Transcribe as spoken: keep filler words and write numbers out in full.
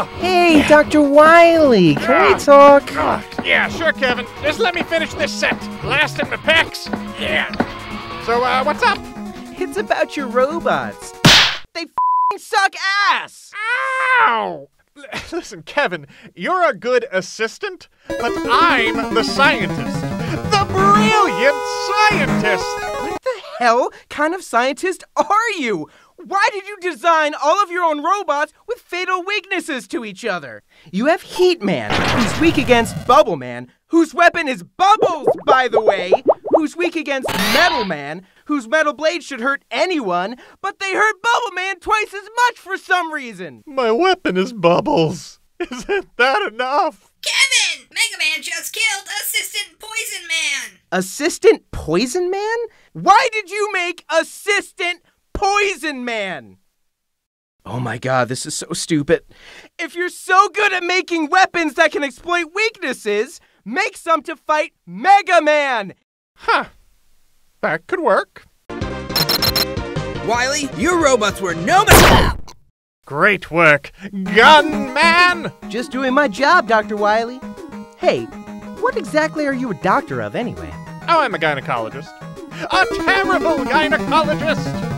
Hey, Doctor Wily, can we talk? Yeah, sure, Kevin. Just let me finish this set. Last in the packs. Yeah. So, uh, what's up? It's about your robots. They f***ing suck ass! Ow! Listen, Kevin, you're a good assistant, but I'm the scientist. The brilliant scientist! What the hell kind of scientist are you? Why did you design all of your own robots with fatal weaknesses to each other? You have Heat Man, who's weak against Bubble Man, whose weapon is bubbles, by the way, who's weak against Metal Man, whose metal blade should hurt anyone, but they hurt Bubble Man twice as much for some reason. My weapon is bubbles. Isn't that enough? Kevin! Mega Man just killed Assistant Poison Man! Assistant Poison Man? Why did you make Assistant Poison Man? Oh my god, this is so stupid. If you're so good at making weapons that can exploit weaknesses, make some to fight Mega Man! Huh. That could work. Wily, your robots were no match. Great work, Gun Man! Just doing my job, Doctor Wily. Hey, what exactly are you a doctor of anyway? Oh, I'm a gynecologist. A terrible gynecologist!